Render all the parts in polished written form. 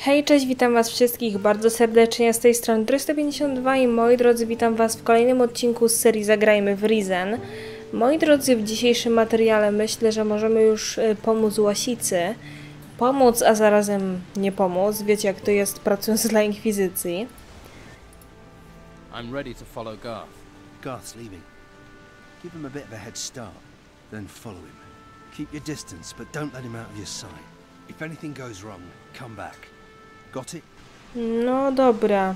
Hej, cześć, witam was wszystkich bardzo serdecznie, z tej strony Torii 152 i moi drodzy, witam was w kolejnym odcinku z serii Zagrajmy w Risen. Moi drodzy, w dzisiejszym materiale myślę, że możemy już pomóc Łasicy. Pomóc, a zarazem nie pomóc, wiecie jak to jest pracując dla Inkwizycji. I'm ready to follow Garth. Garth's leaving. Give him a bit of a head start, then follow him. Keep your distance, but don't let him out of your sight. If anything goes wrong, come back. Got it? No dobra.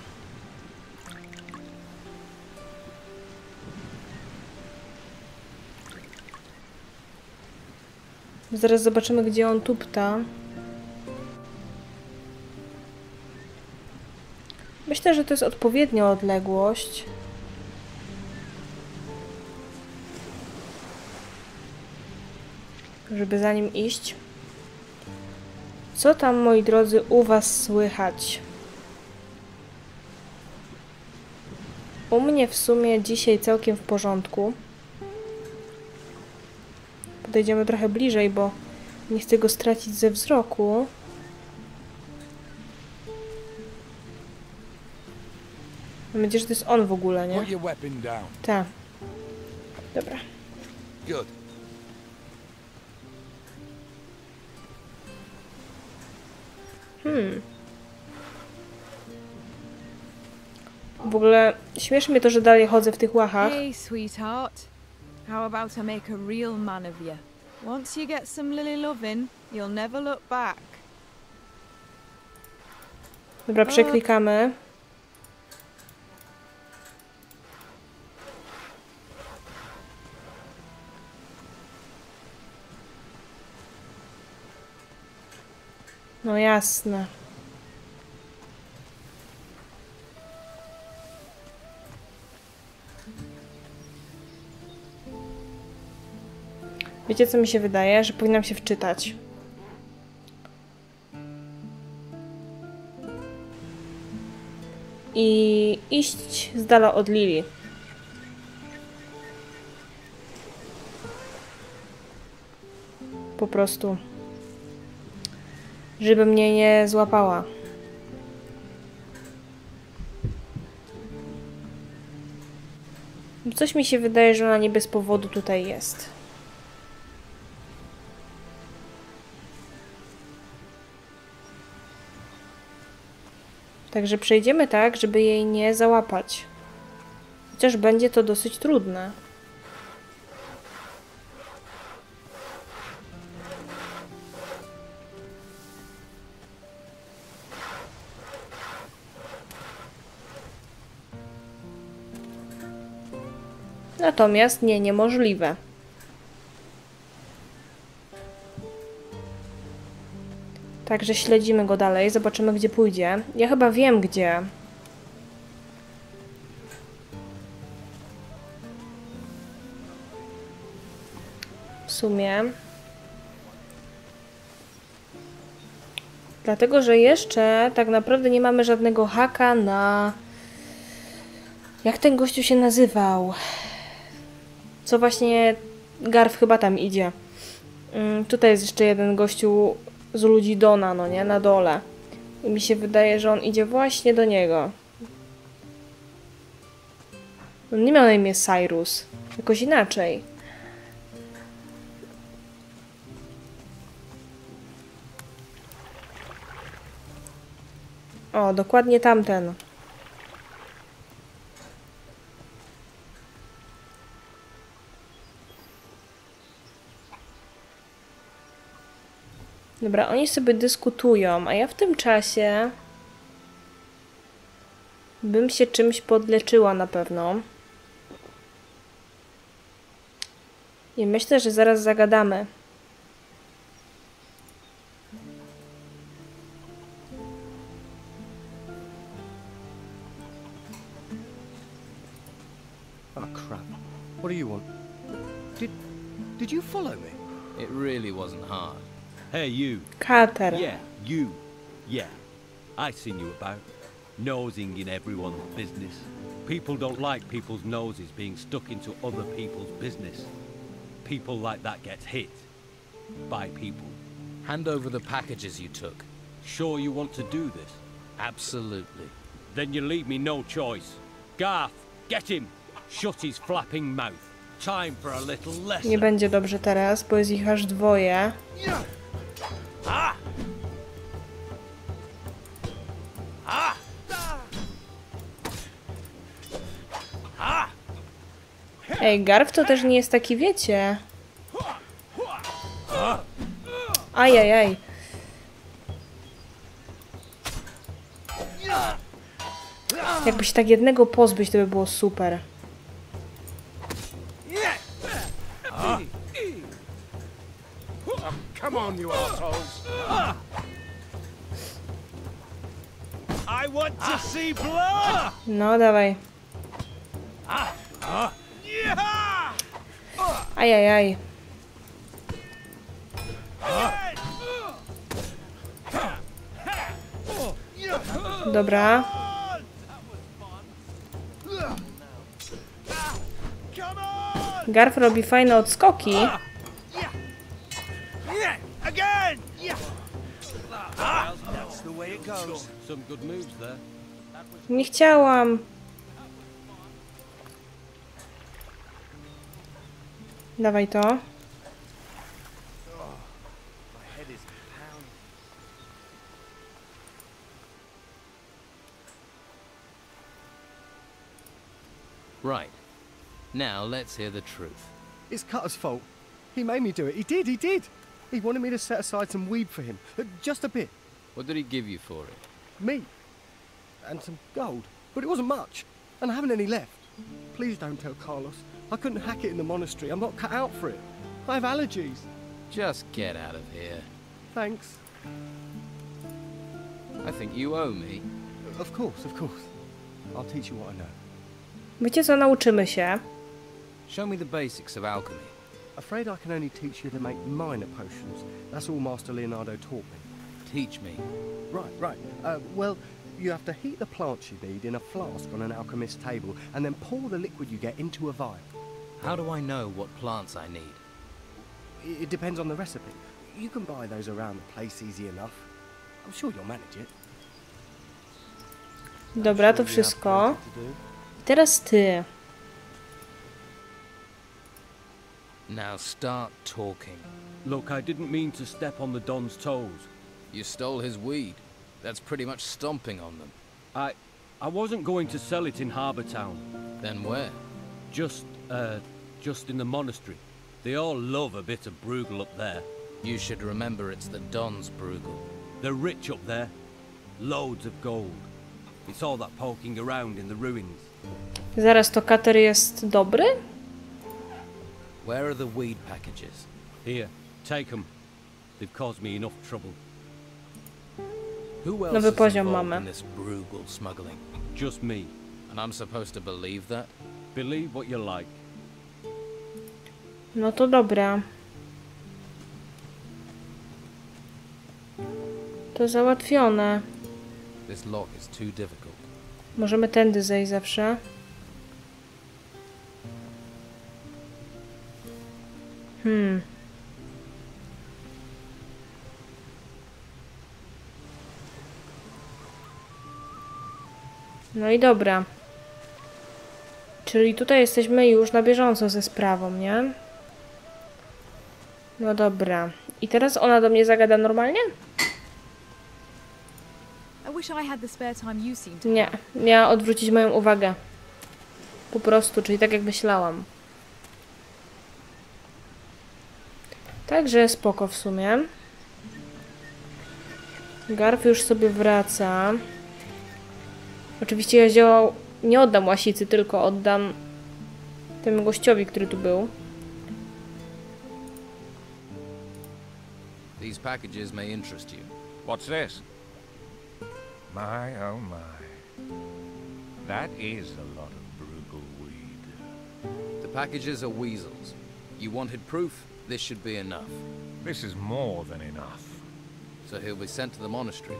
Zaraz zobaczymy, gdzie on tupta. Myślę, że to jest odpowiednia odległość. Żeby za nim iść. Co tam, moi drodzy, u was słychać? U mnie w sumie dzisiaj całkiem w porządku. Podejdziemy trochę bliżej, bo nie chcę go stracić ze wzroku. Mam nadzieję, że to jest on w ogóle, nie? Tak. Dobra. W ogóle śmieszy mnie to, że dalej chodzę w tych łachach. Hey, sweetheart. How about I make a real man of you? Once you get some Lily loving, you'll never look back. Dobra, przeklikamy. No jasne. Wiecie, co mi się wydaje? Że powinnam się wczytać. I iść z dala od Lili. Po prostu. Żeby mnie nie złapała. Coś mi się wydaje, że ona nie bez powodu tutaj jest. Także przejdziemy tak, żeby jej nie załapać. Chociaż będzie to dosyć trudne. Natomiast nie, niemożliwe. Także śledzimy go dalej, zobaczymy gdzie pójdzie. Ja chyba wiem gdzie. W sumie. Dlatego, że jeszcze tak naprawdę nie mamy żadnego haka na... Jak ten gościu się nazywał? Co właśnie Garth chyba tam idzie. Tutaj jest jeszcze jeden gościu z ludzi Dona, no nie? Na dole. I mi się wydaje, że on idzie właśnie do niego. On nie miał na imię Cyrus. Jakoś inaczej. O, dokładnie tamten. Dobra, oni sobie dyskutują, a ja w tym czasie bym się czymś podleczyła na pewno. I myślę, że zaraz zagadamy. Oh crap. What do you want? Did you follow me? It really wasn't hard. Hey, you. Katara. Yeah, you. Yeah. I seen you about. Nosing in everyone's business. People don't like people's noses being stuck into other people's business. People like that gets hit. By people. Hand over the packages you took. Sure you want to do this? Absolutely. Then you leave me no choice. Garth, get him! Shut his flapping mouth. Time for a little lesson. Nie będzie dobrze teraz, bo jest ich aż dwoje. Ej, Garth to też nie jest taki, wiecie. Ajajaj. Jakby się tak jednego pozbyć, to by było super. Come on, you assholes. I want to see blood. No, dawaj. Ajajaj. Dobra. Garth robi fajne odskoki. Nie chciałam. Dawaj to. Right. Now let's hear the truth. It's Cutter's fault. He made me do it. He did. He wanted me to set aside some weed for him. Just a bit. What did he give you for it? Meat. And some gold. But it wasn't much. And I haven't any left. Please don't tell Carlos. I couldn't hack it in the monastery. I'm not cut out for it. I have allergies. Just get out of here. Thanks. I think you owe me. Of course, of course. I'll teach you what I know. Wiecie co, nauczymy się. Show me the basics of alchemy. Afraid I can only teach you to make minor potions. That's all Master Leonardo taught me. Teach me. Right. Well, you have to heat the plants you need in a flask on an alchemist's table, and then pour the liquid you get into a vial. How do I know what plants I need? It depends on the recipe. You can buy those around the place easy enough. I'm sure you'll manage it. Dobra, to wszystko. Teraz ty. Now start talking. Look, I didn't mean to step on the Don's toes. You stole his weed. That's pretty much stomping on them. I wasn't going to sell it in Harbour Town. Then where? Just in the monastery. They all love a bit of Brugel up there. You should remember it's the Don's Brugel. They're rich up there. Loads of gold. It's all that poking around in the ruins. Zaraz, to Cutter jest dobry? Where are the weed packages? Here, take them. They've caused me enough trouble. Who else is involved in this Brugel smuggling? Just me. And I'm supposed to believe that? Believe what you like. No to dobra. To załatwione. This lock is too difficult. Możemy tędy zejść zawsze. No i dobra. Czyli tutaj jesteśmy już na bieżąco ze sprawą, nie? No dobra. I teraz ona do mnie zagada normalnie? Nie, miała odwrócić moją uwagę. Po prostu, czyli tak jak myślałam. Także spoko w sumie. Garth już sobie wraca. Oczywiście ja zioła nie oddam Łasicy, tylko oddam temu gościowi, który tu był. These packages may interest you. What's this? My, oh my. That is a lot of Brugel weed. The packages are Weasel's. You wanted proof? This should be enough. This is more than enough. So he'll be sent to the monastery.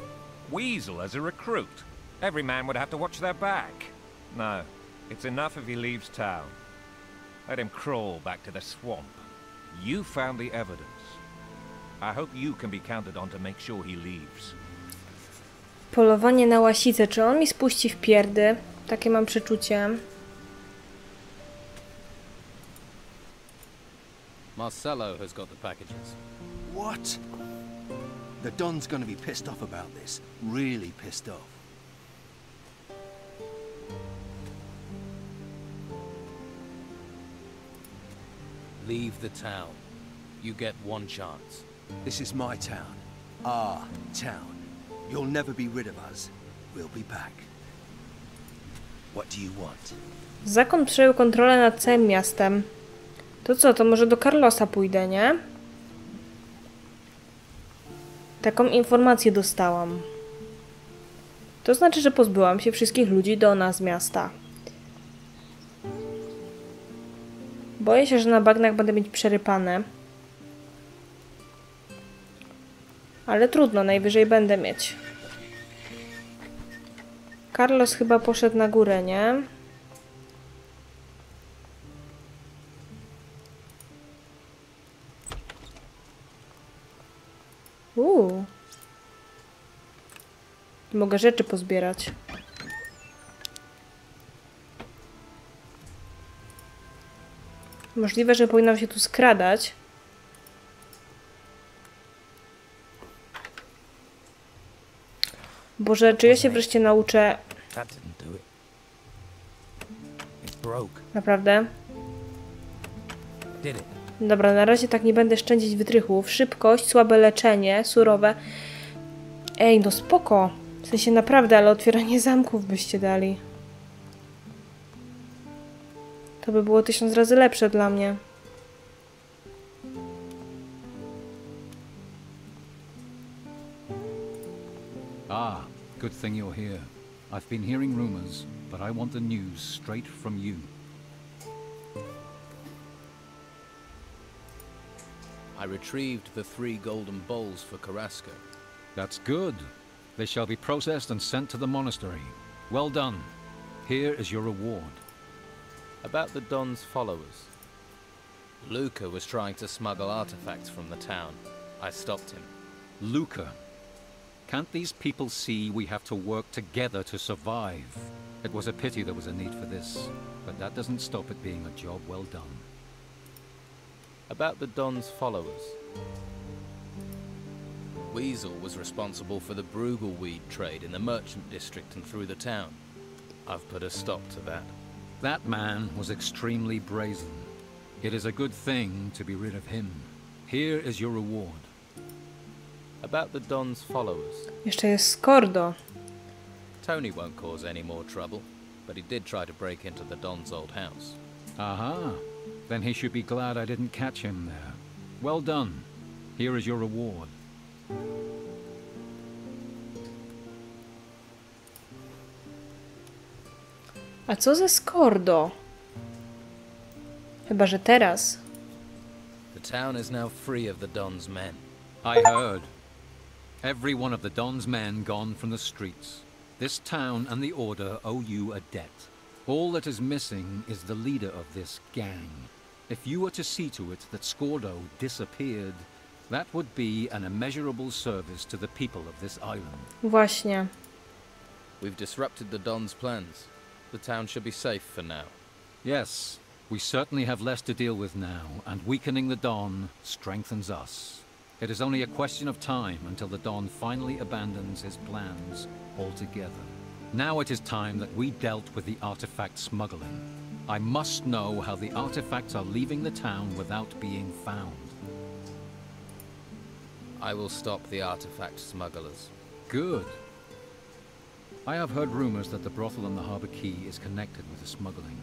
Weasel as a recruit. Every man would have to watch their back. No, it's enough if he leaves town. Let him crawl back to the swamp. You found the evidence. I hope you can be counted on to make sure he leaves. Polowanie na łasicę. Czy on mi spuści w pierdy? Takie mam przeczucie. Marcelo has got the packages. What? The Don's gonna be pissed off about this. Really pissed off. Leave the town. You get one chance. This is my town. Our town. You'll never be rid of us. We'll be back. What do you want? Zakon przejął kontrolę nad całym miastem. To co, to może do Carlosa pójdę, nie? Taką informację dostałam. To znaczy, że pozbyłam się wszystkich ludzi Dona z miasta. Boję się, że na bagnach będę mieć przerypane. Ale trudno, najwyżej będę mieć. Carlos chyba poszedł na górę, nie? Mogę rzeczy pozbierać. Możliwe, że powinnam się tu skradać. Boże, czy ja się wreszcie nauczę? Naprawdę? Dobra, na razie tak nie będę szczędzić wytrychów. Szybkość, słabe leczenie, surowe. Ej, no spoko. W sensie naprawdę, ale otwieranie zamków byście dali. To by było 1000 razy lepsze dla mnie. Ah, good thing you're here. I've been hearing rumors, but I want the news straight from you. I retrieved the 3 golden bowls for Carrasco. That's good. They shall be processed and sent to the monastery. Well done. Here is your reward. About the Don's followers. Luca was trying to smuggle artifacts from the town. I stopped him. Luca? Can't these people see we have to work together to survive? It was a pity there was a need for this, but that doesn't stop it being a job well done. About the Don's followers. Weasel was responsible for the Brugel weed trade in the merchant district and through the town. I've put a stop to that. That man was extremely brazen. It is a good thing to be rid of him. Here is your reward. About the Don's followers. Jeszcze jest Scordo. Tony won't cause any more trouble, but he did try to break into the Don's old house. Aha. Then he should be glad I didn't catch him there. Well done. Here is your reward. A co ze Scordo? Chyba że teraz. The town is now free of the Don's men. I heard. Every one of the Don's men gone from the streets. This town and the order owe you a debt. All that is missing is the leader of this gang. If you were to see to it that Scordo disappeared, that would be an immeasurable service to the people of this island. Właśnie. We've disrupted the Don's plans. The town should be safe for now. Yes, we certainly have less to deal with now, and weakening the Don strengthens us. It is only a question of time until the Don finally abandons his plans altogether. Now it is time that we dealt with the artifact smuggling. I must know how the artifacts are leaving the town without being found. I will stop the artifact smugglers. Good. I have heard rumors that the brothel on the harbor quay is connected with the smuggling,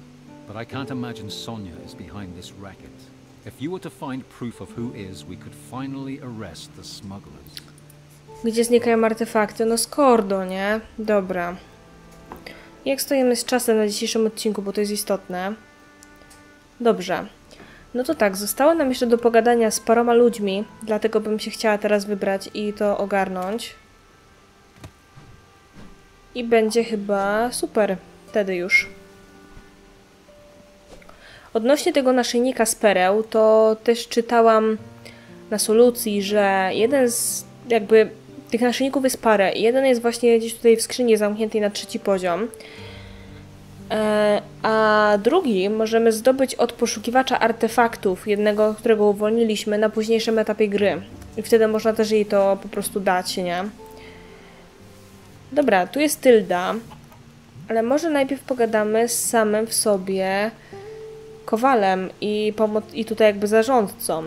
but I can't imagine Sonia is behind this racket. If you were to find proof of who is, we could finally arrest the smugglers. Gdzie znikają artefakty? No Scordo, nie? Dobra. Jak stoimy z czasem na dzisiejszym odcinku, bo to jest istotne. Dobrze. No to tak, zostało nam jeszcze do pogadania z paroma ludźmi, dlatego bym się chciała teraz wybrać i to ogarnąć. I będzie chyba super, wtedy już. Odnośnie tego naszyjnika z pereł, to też czytałam na solucji, że jeden z jakby Tych naszyjników jest parę. Jeden jest właśnie gdzieś tutaj w skrzyni zamkniętej na 3. poziom. A drugi możemy zdobyć od poszukiwacza artefaktów, jednego, którego uwolniliśmy na późniejszym etapie gry. I wtedy można też jej to po prostu dać, nie? Dobra, tu jest Tylda. Ale może najpierw pogadamy z samym w sobie kowalem i tutaj jakby zarządcą.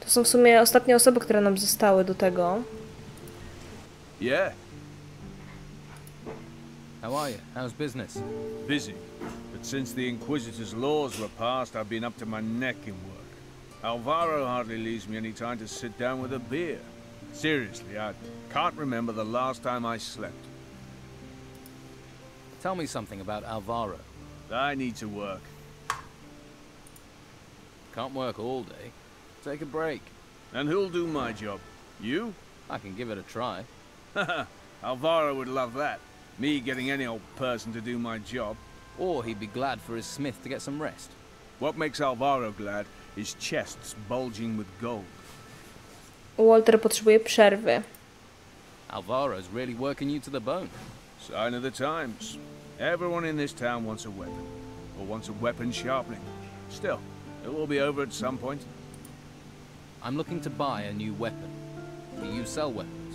To są w sumie ostatnie osoby, które nam zostały do tego. Yeah. How are you? How's business? Busy. But since the Inquisitor's laws were passed, I've been up to my neck in work. Alvaro hardly leaves me any time to sit down with a beer. Seriously, I can't remember the last time I slept. Tell me something about Alvaro. I need to work. Can't work all day. Take a break. And who'll do my job? You? I can give it a try. Haha, Alvaro would love that. Me getting any old person to do my job. Or he'd be glad for his smith to get some rest. What makes Alvaro glad is chests bulging with gold. Walter potrzebuje przerwy. Alvaro's really working you to the bone. Sign of the times. Everyone in this town wants a weapon. Or wants a weapon sharpening. Still, it will be over at some point. I'm looking to buy a new weapon. Do you sell weapons?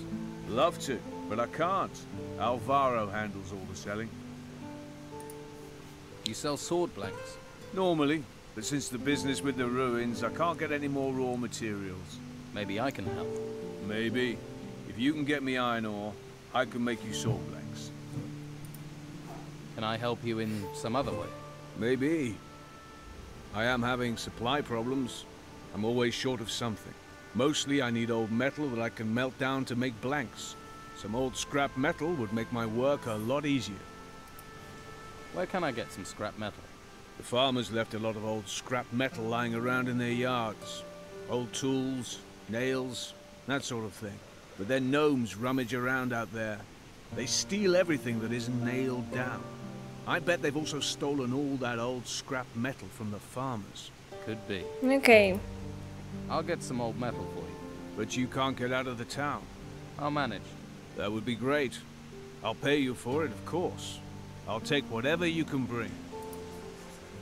Love to, but I can't. Alvaro handles all the selling. You sell sword blanks? Normally, but since the business with the ruins, I can't get any more raw materials. Maybe I can help. Maybe. If you can get me iron ore, I can make you sword blanks. Can I help you in some other way? Maybe. I am having supply problems. I'm always short of something. Mostly I need old metal that I can melt down to make blanks. Some old scrap metal would make my work a lot easier. Where can I get some scrap metal? The farmers left a lot of old scrap metal lying around in their yards. Old tools, nails, that sort of thing. But then gnomes rummage around out there. They steal everything that isn't nailed down. I bet they've also stolen all that old scrap metal from the farmers. Could be. Okay. I'll get some old metal for you. But you can't get out of the town. I'll manage. That would be great. I'll pay you for it, of course. I'll take whatever you can bring.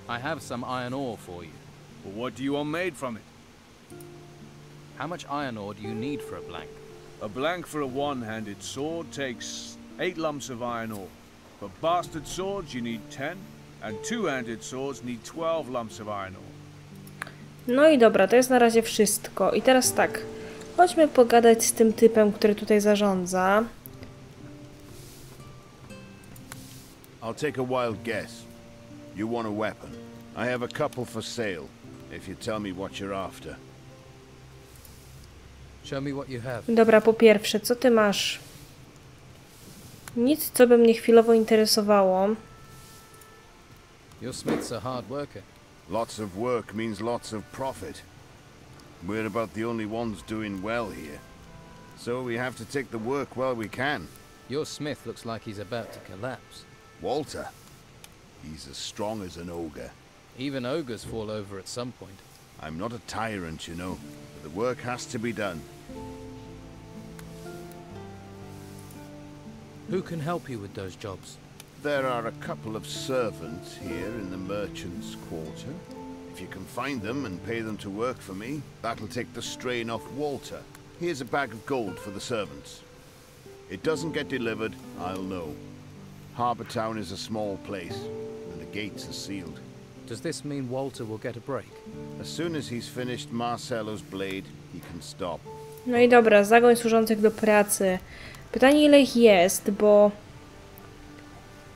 I have some iron ore for you. Well, what do you want made from it? How much iron ore do you need for a blank? A blank for a one-handed sword takes 8 lumps of iron ore. For bastard swords you need 10, and two-handed swords need 12 lumps of iron ore. No i dobra, to jest na razie wszystko. I teraz tak, chodźmy pogadać z tym typem, który tutaj zarządza. I'll take a wild guess. You want a weapon. I have a couple for sale, if you tell me what you're after. Show me what you have. Dobra, po pierwsze, co ty masz? Nic, co by mnie chwilowo interesowało. Your smith's a hard worker. Lots of work means lots of profit. We're about the only ones doing well here. So we have to take the work while we can. Your smith looks like he's about to collapse. Walter? He's as strong as an ogre. Even ogres fall over at some point. I'm not a tyrant, you know. But the work has to be done. Who can help you with those jobs? There are a couple of servants here in the merchants' quarter. If you can find them and pay them to work for me, that'll take the strain off Walter. Here's a bag of gold for the servants. It doesn't get delivered, I'll know. Harbour Town is a small place, and the gates are sealed. Does this mean Walter will get a break? As soon as he's finished Marcelo's blade, he can stop. No i dobra, zagoń służących do pracy. Pytanie, ile ich jest, bo...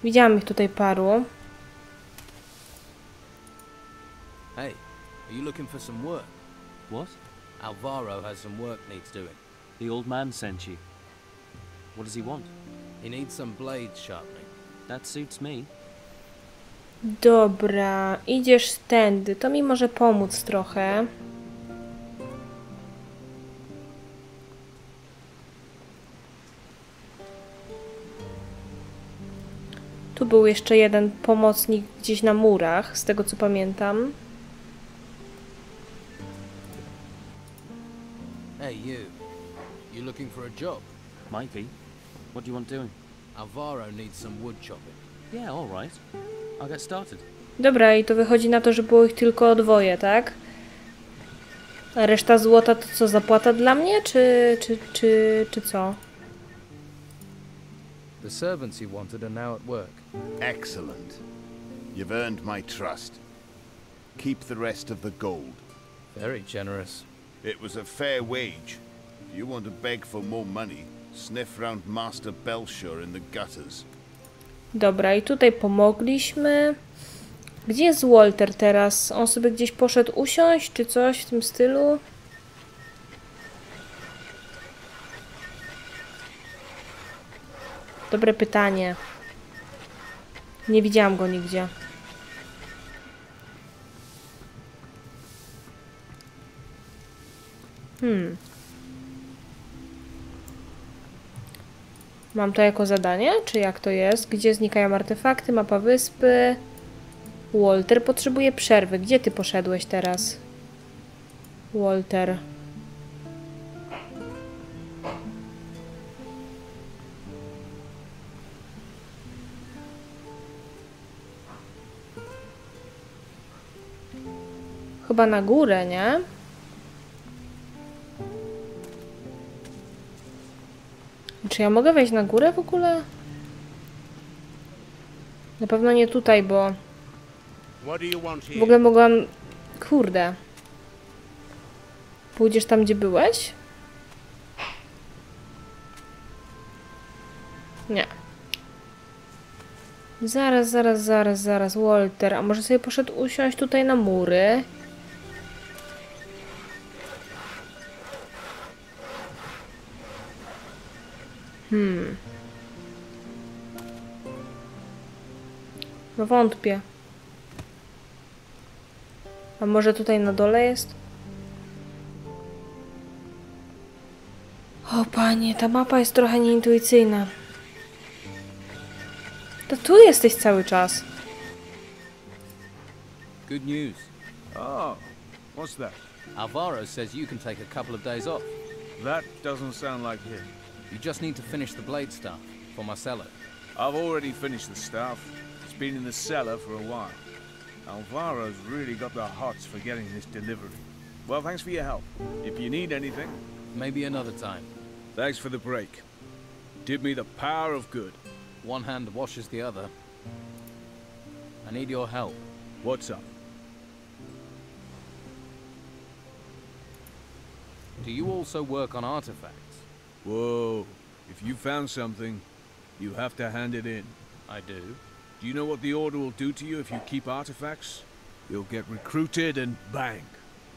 Widziałam ich tutaj paru. Hey, are you looking for some work? What? Alvaro has some work needs doing. The old man sent you. What does he want? He needs some blade sharpening. That suits me. Dobra, idziesz tędy. To mi może pomóc trochę. Tu był jeszcze jeden pomocnik gdzieś na murach, z tego co pamiętam. Hey you. You looking for a job? Might be. What do you want doing? Alvaro needs some wood chopping. Yeah, all right. I'll get started. Dobra, I to wychodzi na to, że było ich tylko dwoje, tak? A reszta złota to co, zapłata dla mnie, czy co? The servants he wanted are now at work. Excellent. You've earned my trust. Keep the rest of the gold. Very generous. It was a fair wage. If you want to beg for more money, sniff round Master Belshire in the gutters. Dobra, I tutaj pomogliśmy. Gdzie jest Walter teraz? On sobie gdzieś poszedł usiąść, czy coś w tym stylu? Dobre pytanie. Nie widziałam go nigdzie. Mam to jako zadanie? Czy jak to jest? Gdzie znikają artefakty? Mapa wyspy. Walter potrzebuje przerwy. Gdzie ty poszedłeś teraz? Walter. Chyba na górę, nie? Czy ja mogę wejść na górę w ogóle? Na pewno nie tutaj, bo... W ogóle mogłam... Kurde. Pójdziesz tam, gdzie byłeś? Nie. Zaraz, Walter. A może sobie poszedł usiąść tutaj na mury? No wątpię. A może tutaj na dole jest? O panie, ta mapa jest trochę nieintuicyjna. To tu jesteś cały czas. Good news. Oh, what's that? Alvaro says you can take a couple of days off. That doesn't sound like him. You just need to finish the blade staff for Marcelo. I've already finished the staff. It's been in the cellar for a while. Alvaro's really got the hots for getting this delivery. Well, thanks for your help. If you need anything... Maybe another time. Thanks for the break. Did me the power of good. One hand washes the other. I need your help. What's up? Do you also work on artifacts? Whoa. If you found something, you have to hand it in. I do. Do you know what the Order will do to you if you keep artifacts? You'll get recruited and bang.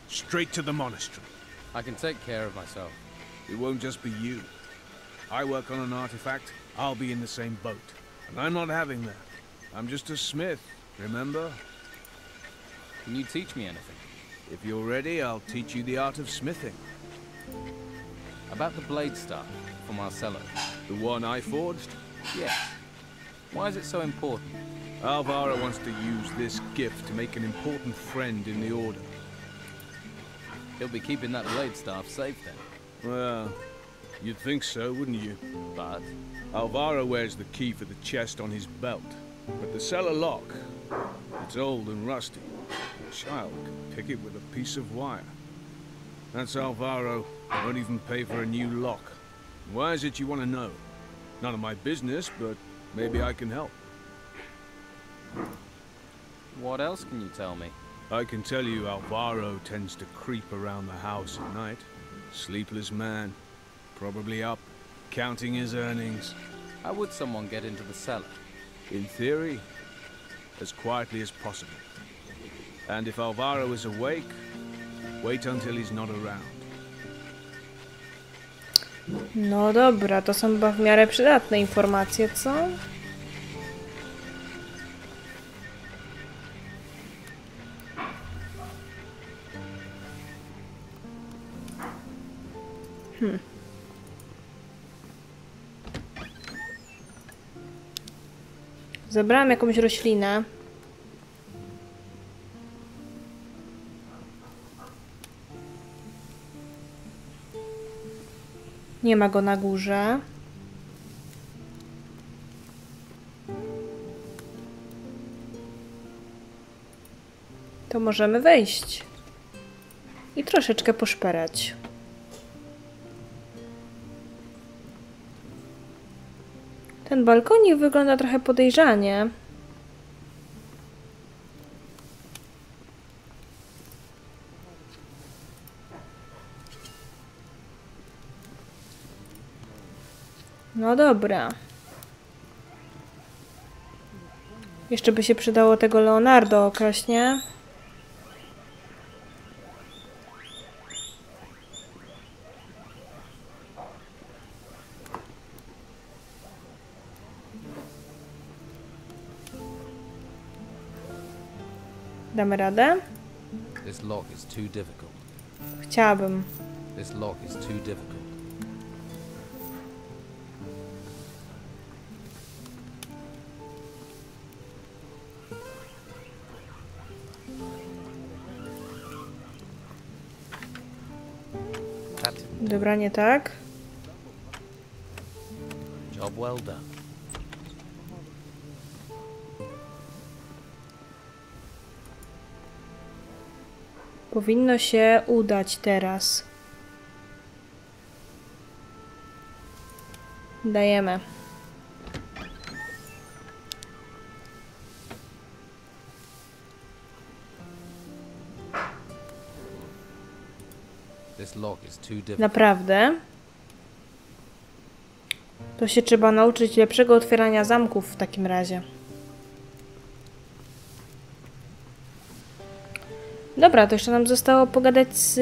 Straight to the monastery. I can take care of myself. It won't just be you. I work on an artifact, I'll be in the same boat. And I'm not having that. I'm just a smith, remember? Can you teach me anything? If you're ready, I'll teach you the art of smithing. About the blade staff for Marcelo. The one I forged? Yes. Why is it so important? Alvaro wants to use this gift to make an important friend in the Order. He'll be keeping that blade staff safe then. Well, you'd think so, wouldn't you? But... Alvaro wears the key for the chest on his belt. But the cellar lock, it's old and rusty. A child can pick it with a piece of wire. That's Alvaro. Won't even pay for a new lock. Why is it you want to know? None of my business, but... Maybe I can help. What else can you tell me? I can tell you Alvaro tends to creep around the house at night. Sleepless man. Probably up, counting his earnings. How would someone get into the cellar? In theory, as quietly as possible. And if Alvaro is awake, wait until he's not around. No dobra, to są chyba w miarę przydatne informacje, co? Zabrałam jakąś roślinę. Nie ma go na górze. To możemy wejść i troszeczkę poszperać. Ten balkonik wygląda trochę podejrzanie. No dobra. Jeszcze by się przydało tego Leonardo okraść, nie? Damy radę? Chciałabym. Dobra, nie tak. Job well done. Powinno się udać teraz. Dajemy. Naprawdę? To się trzeba nauczyć lepszego otwierania zamków w takim razie. Dobra, to jeszcze nam zostało pogadać z...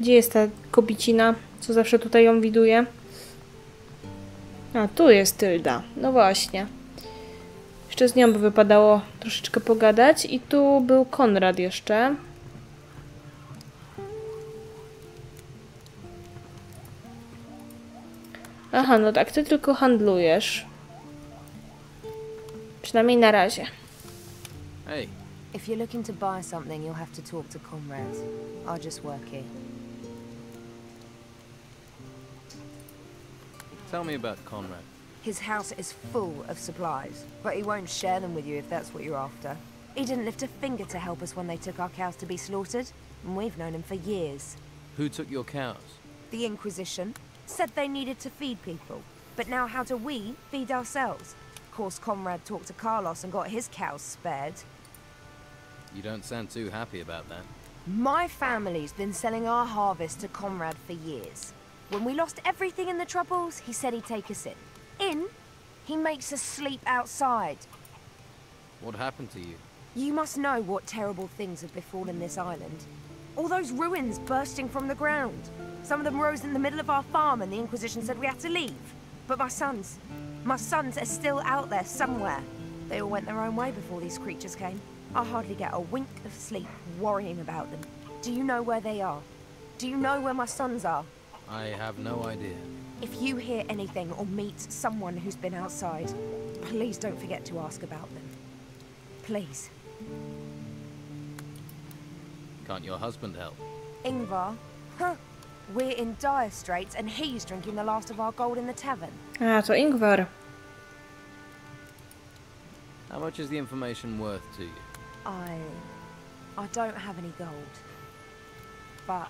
Gdzie jest ta kobicina, co zawsze tutaj ją widuje? A, tu jest Tylda. No właśnie. Jeszcze z nią by wypadało troszeczkę pogadać. I tu był Konrad jeszcze. Aha, no tak, ty tylko handlujesz. Przynajmniej na razie. Hej. If you're looking to buy something, you'll have to talk to Conrad. I'll just work here. Tell me about Conrad. His house is full of supplies, but he won't share them with you if that's what you're after. He didn't lift a finger to help us when they took our cows to be slaughtered, and we've known him for years. Who took your cows? The Inquisition. Said they needed to feed people, but now how do we feed ourselves? Of course, Conrad talked to Carlos and got his cows spared. You don't sound too happy about that. My family's been selling our harvest to Conrad for years. When we lost everything in the Troubles, he said he'd take us in. He makes us sleep outside. What happened to you? You must know what terrible things have befallen this island. All those ruins bursting from the ground. Some of them rose in the middle of our farm and the Inquisition said we had to leave. But my sons are still out there somewhere. They all went their own way before these creatures came. I hardly get a wink of sleep worrying about them. Do you know where they are? Do you know where my sons are? I have no idea. If you hear anything or meet someone who's been outside, please don't forget to ask about them. Please. Can't your husband help? Ingvar? Huh? We're in dire straits and he's drinking the last of our gold in the tavern. Ah, to Ingvar. How much is the information worth to you? I don't have any gold, but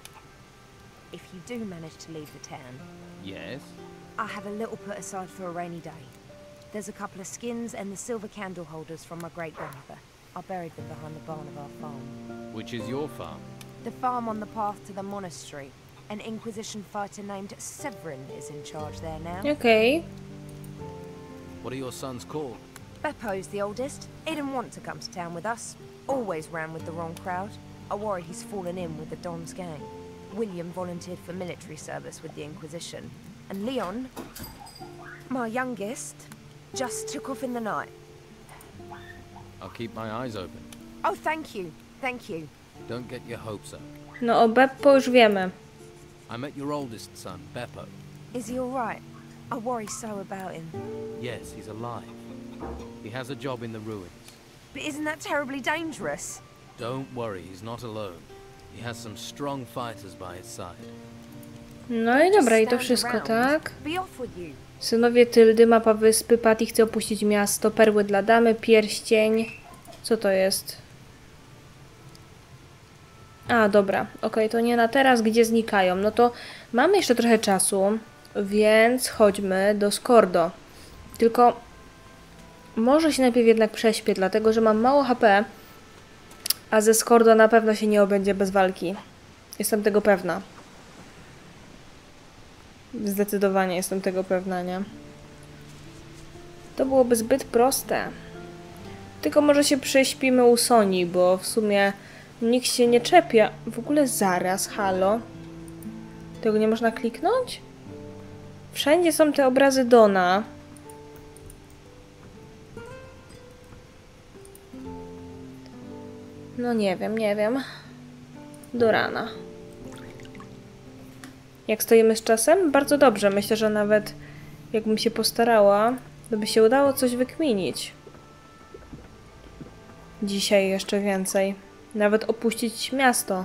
if you do manage to leave the town... Yes? I have a little put aside for a rainy day. There's a couple of skins and the silver candle holders from my great-grandmother. I buried them behind the barn of our farm. Which is your farm? The farm on the path to the monastery. An Inquisition fighter named Severin is in charge there now. Okay. What are your sons called? Beppo's the oldest. He didn't want to come to town with us. Always ran with the wrong crowd. I worry he's fallen in with the Don's gang. William volunteered for military service with the Inquisition. And Leon, my youngest, just took off in the night. I'll keep my eyes open. Oh, thank you. Thank you. Don't get your hopes up. No, o Beppo już wiemy. I met your oldest son, Beppo. Is he all right? I worry so about him. Yes, he's alive. He has a job in the ruins. But isn't that terribly dangerous? Don't worry, he's not alone. He has some strong fighters by his side. No i dobra, i to wszystko, tak? Synowie Tyldy, mapa wyspy, Patty chce opuścić miasto, perły dla damy, pierścień. Co to jest? A, dobra. Okej, to nie na teraz, gdzie znikają. No to mamy jeszcze trochę czasu, więc chodźmy do Scordo. Tylko może się najpierw jednak prześpię, dlatego że mam mało HP, a ze Scordo na pewno się nie obędzie bez walki. Jestem tego pewna. Zdecydowanie jestem tego pewna, nie? To byłoby zbyt proste. Tylko może się prześpimy u Soni, bo w sumie nikt się nie czepia. W ogóle zaraz, halo. Tego nie można kliknąć? Wszędzie są te obrazy Dona. No nie wiem, nie wiem. Do rana. Jak stoimy z czasem? Bardzo dobrze. Myślę, że nawet jakbym się postarała, to by się udało coś wykminić. Dzisiaj jeszcze więcej. Nawet opuścić miasto.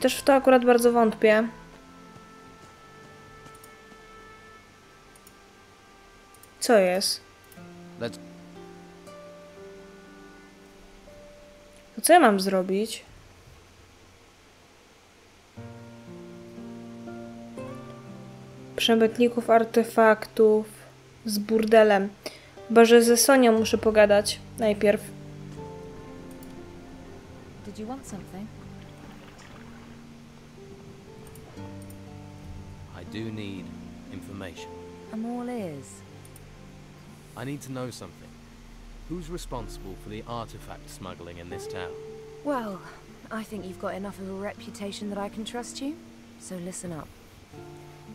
Też w to akurat bardzo wątpię. Co jest? To co ja mam zrobić? Przemytników artefaktów z burdelem. Chyba że ze Sonią muszę pogadać najpierw. Who's responsible for the artifact smuggling in this town? Well, I think you've got enough of a reputation that I can trust you. So listen up.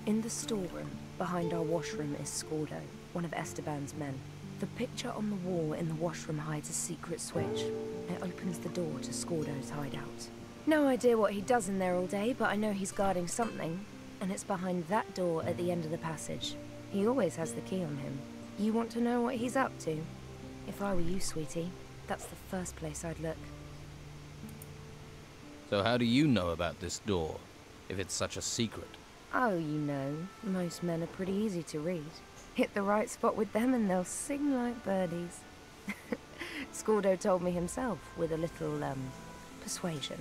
In the storeroom, behind our washroom, is Scordo, one of Esteban's men. The picture on the wall in the washroom hides a secret switch. It opens the door to Scordo's hideout. No idea what he does in there all day, but I know he's guarding something, and it's behind that door at the end of the passage. He always has the key on him. You want to know what he's up to? If I were you, sweetie, that's the first place I'd look. So how do you know about this door, if it's such a secret? Oh, you know, most men are pretty easy to read. Hit the right spot with them and they'll sing like birdies. Scordo told me himself with a little, persuasion.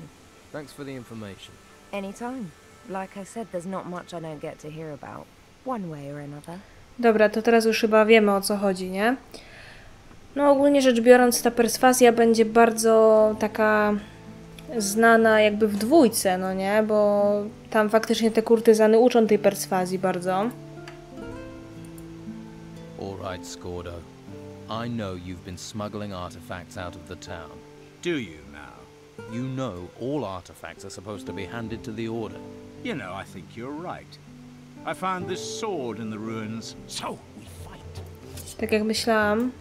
Thanks for the information. Anytime. Like I said, there's not much I don't get to hear about, one way or another. Dobra, to teraz już chyba wiemy, o co chodzi, nie? No ogólnie rzecz biorąc, ta perswazja będzie bardzo taka znana jakby w dwójce, no nie? Bo tam faktycznie te kurtyzany uczą tej perswazji bardzo. All right, Scordo. I know you've been smuggling artifacts out of the town. Do you now? You know all artifacts are supposed to be handed to the order. You know, I think you're right. I found this sword in the ruins, so we fight. Tak jak myślałam.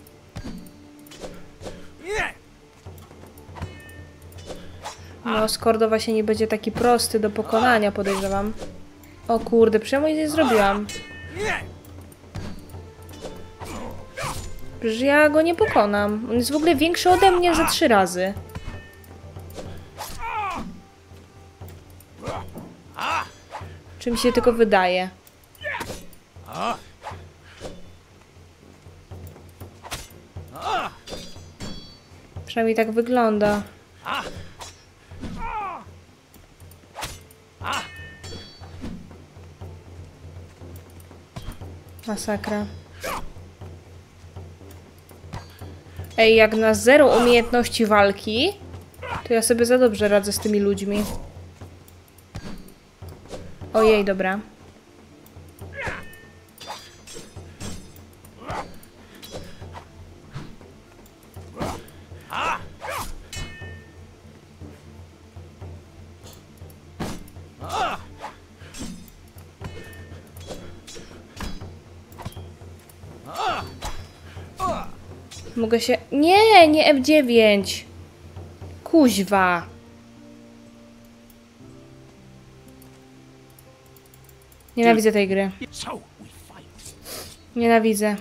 No, Scordo właśnie nie będzie taki prosty do pokonania, podejrzewam. O kurde, przecież ja nic zrobiłam. Przecież ja go nie pokonam. On jest w ogóle większy ode mnie za 3 razy. Czy mi się tylko wydaje? Przynajmniej tak wygląda. Masakra. Ej, jak na 0 umiejętności walki, to ja sobie za dobrze radzę z tymi ludźmi. Ojej, dobra. Mogę się... Nie, nie F9. Kuźwa. Nienawidzę tej gry. Nienawidzę.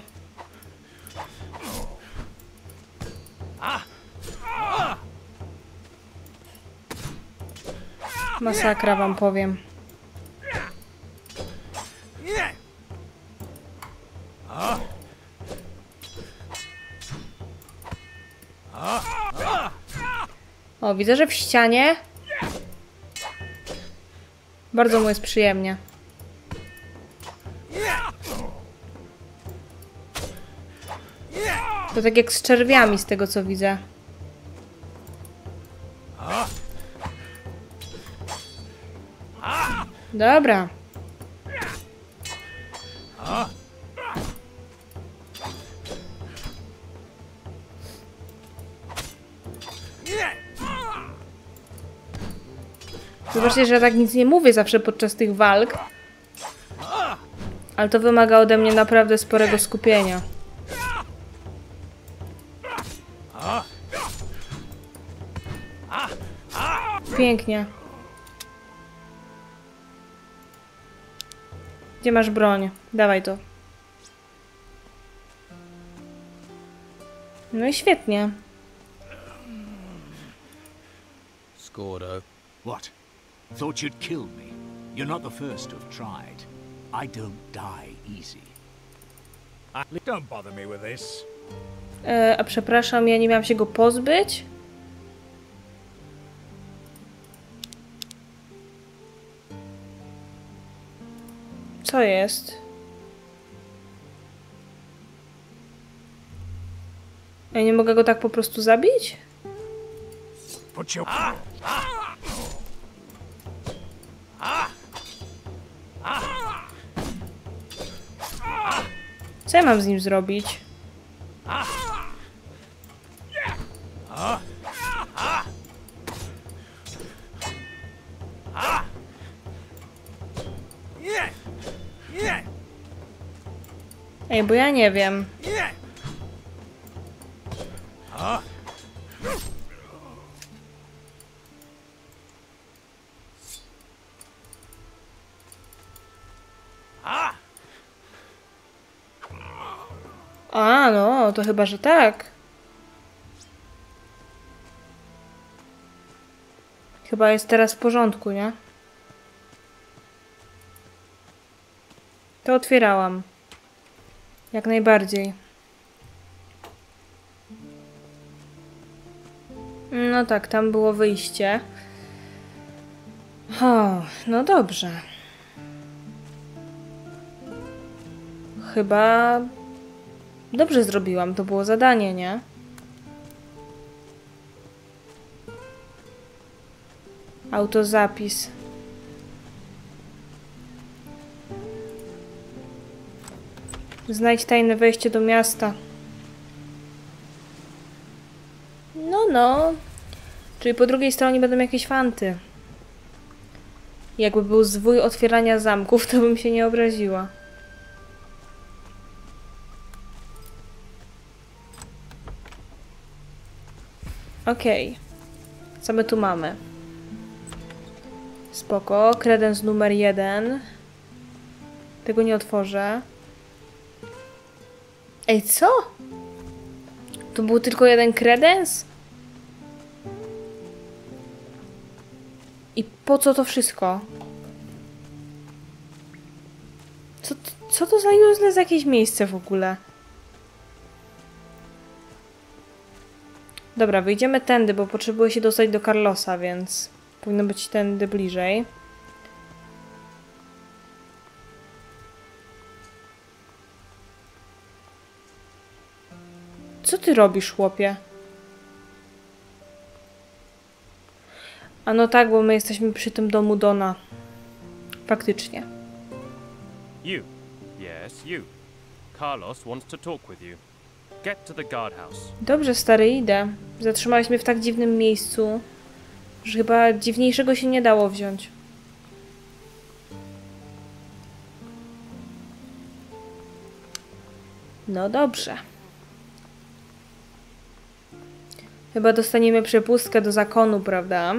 Masakra wam powiem. O, widzę, że w ścianie. Bardzo mu jest przyjemnie. To tak jak z czerwiami, z tego co widzę. Dobra. Zobaczcie, że ja tak nic nie mówię zawsze podczas tych walk. Ale to wymaga ode mnie naprawdę sporego skupienia. Pięknie. Gdzie masz broń? Dawaj to. No i świetnie. Scordo. What? Thought you'd kill me. You're not the first to have tried. I don't die easy. Don't bother me with this. A przepraszam, ja nie miałam się go pozbyć? Co jest? Ja nie mogę go tak po prostu zabić? Co ja mam z nim zrobić? Ej, bo ja nie wiem. A, no, to chyba, że tak. Chyba jest teraz w porządku, nie? To otwierałam. Jak najbardziej. No tak, tam było wyjście. O, no dobrze. Chyba dobrze zrobiłam, to było zadanie, nie? Autozapis. Znajdź tajne wejście do miasta. No, no. Czyli po drugiej stronie będą jakieś fanty. Jakby był zwój otwierania zamków, to bym się nie obraziła. Okej. Co my tu mamy? Spoko. Kredens numer 1. Tego nie otworzę. Ej, co? To był tylko jeden kredens? I po co to wszystko? Co to za useless jakieś miejsce w ogóle? Dobra, wyjdziemy tędy, bo potrzebuję się dostać do Carlosa, więc powinno być tędy bliżej. Co ty robisz, chłopie? A no tak, bo my jesteśmy przy tym domu Dona. Faktycznie. You. Yes, you. Carlos wants to talk with you. Get to the guardhouse. Dobrze, stary, idę. Zatrzymaliśmy w tak dziwnym miejscu, że chyba dziwniejszego się nie dało wziąć. No dobrze. Chyba dostaniemy przepustkę do zakonu, prawda?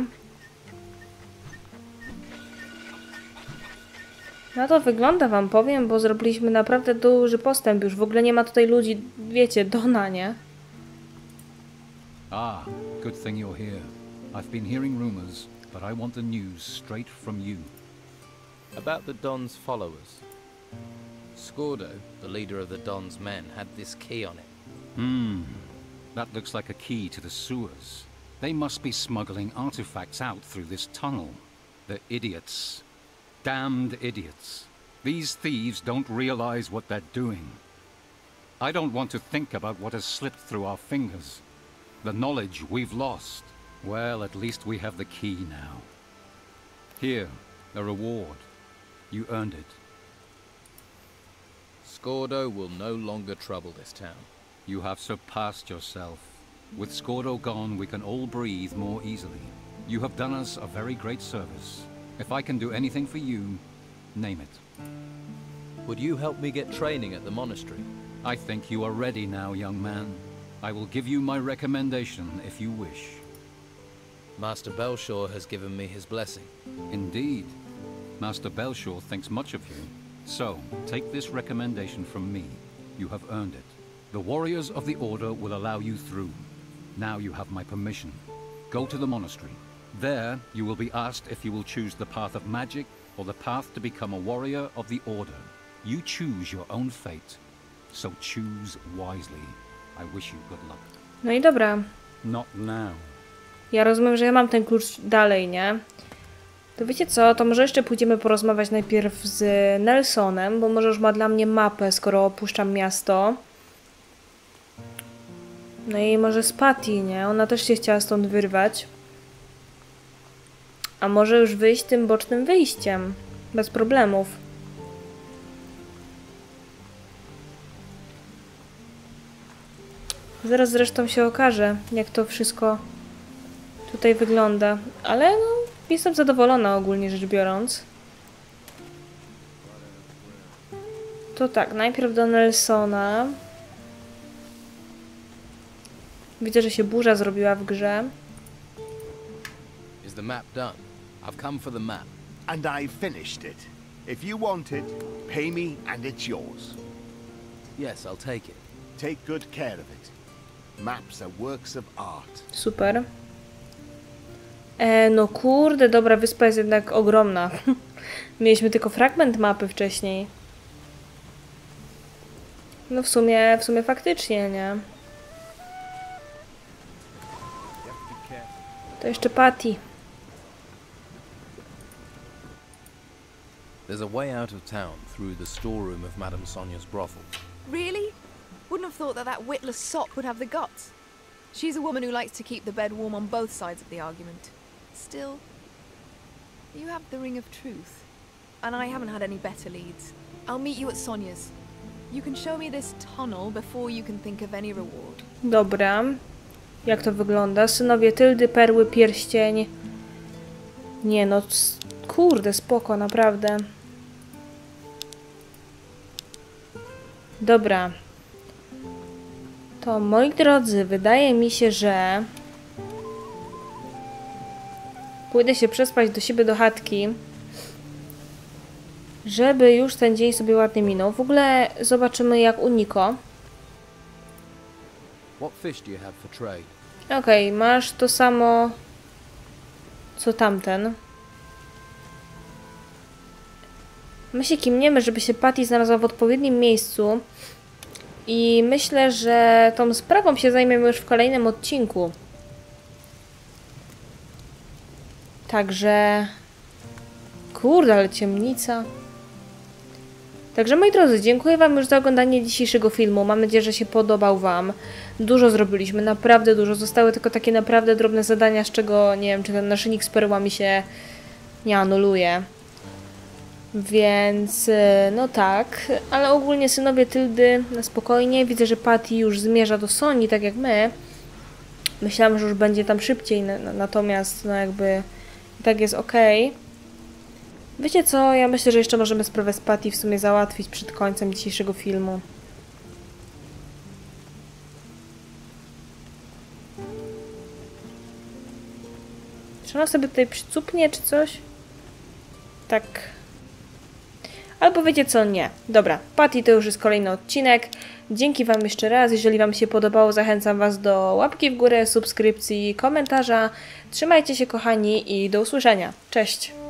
No to wygląda, wam powiem, bo zrobiliśmy naprawdę duży postęp już. W ogóle nie ma tutaj ludzi, wiecie, Dona, nie? but I want the news straight from you. About the Don's followers. Scordo, the leader of the Don's men, had this key on it. Hmm. That looks like a key to the sewers. They must be smuggling artifacts out through this tunnel. They're idiots. Damned idiots. These thieves don't realize what they're doing. I don't want to think about what has slipped through our fingers. The knowledge we've lost. Well, at least we have the key now. Here, a reward. You earned it. Scordo will no longer trouble this town. You have surpassed yourself. With Scordo gone, we can all breathe more easily. You have done us a very great service. If I can do anything for you, name it. Would you help me get training at the monastery? I think you are ready now, young man. I will give you my recommendation if you wish. Master Belshire has given me his blessing. Indeed. Master Belshire thinks much of you. So, take this recommendation from me. You have earned it. The warriors of the order will allow you through. Now you have my permission. Go to the monastery. There, you will be asked if you will choose the path of magic or the path to become a warrior of the order. You choose your own fate, so choose wisely. I wish you good luck. No I dobra. Not now. Ja rozumiem, że ja mam ten klucz dalej, nie? To wiecie co, to może jeszcze pójdziemy porozmawiać najpierw z Nelsonem, bo może już ma dla mnie mapę, skoro opuszczam miasto. No i może z Patty, nie? Ona też się chciała stąd wyrwać. A może już wyjść tym bocznym wyjściem. Bez problemów. Zaraz zresztą się okaże, jak to wszystko tutaj wygląda. Ale no, jestem zadowolona ogólnie rzecz biorąc. To tak, najpierw do Nelsona. Widzę, że się burza zrobiła w grze. Is the map done? I've come for the map. And I finished it. If you want it, pay me and it's yours. Yes, I'll take it. Take good care of it. Maps are works of art. Super. No kurde, dobra, wyspa jest jednak ogromna. Mieliśmy tylko fragment mapy wcześniej. No w sumie faktycznie, nie? To jeszcze Patty. There's a way out of town through the storeroom of Madame Sonia's brothel. Really? Wouldn't have thought that that witless sop would have the guts. She's a woman who likes to keep the bed warm on both sides of the argument. Still, you have the ring of truth, and I haven't had any better leads. I'll meet you at Sonia's. You can show me this tunnel before you can think of any reward. Dobra. Jak to wygląda? Synowie Tyldy, perły, pierścień. Nie no, kurde, spoko, naprawdę. Dobra. To, moi drodzy, wydaje mi się, że... pójdę się przespać do siebie do chatki. Żeby już ten dzień sobie ładnie minął. W ogóle zobaczymy jak u Niko. Okej, masz to samo co tamten. My się kimniemy, żeby się Patty znalazła w odpowiednim miejscu i myślę, że tą sprawą się zajmiemy już w kolejnym odcinku. Także... kurde, ale ciemnica. Także moi drodzy, dziękuję wam już za oglądanie dzisiejszego filmu. Mam nadzieję, że się podobał wam. Dużo zrobiliśmy, naprawdę dużo. Zostały tylko takie naprawdę drobne zadania, z czego nie wiem, czy ten naszyjnik z perłami się nie anuluje. Więc no tak, ale ogólnie synowie Tyldy na spokojnie. Widzę, że Patty już zmierza do Soni, tak jak my. Myślałam, że już będzie tam szybciej, natomiast no jakby i tak jest ok. Wiecie co, ja myślę, że jeszcze możemy sprawę z Patty w sumie załatwić przed końcem dzisiejszego filmu. Czy ona sobie tutaj przycupnie, czy coś? Tak. Albo wiecie co, nie. Dobra, Patty to już jest kolejny odcinek. Dzięki Wam jeszcze raz. Jeżeli Wam się podobało, zachęcam Was do łapki w górę, subskrypcji, komentarza. Trzymajcie się kochani i do usłyszenia. Cześć!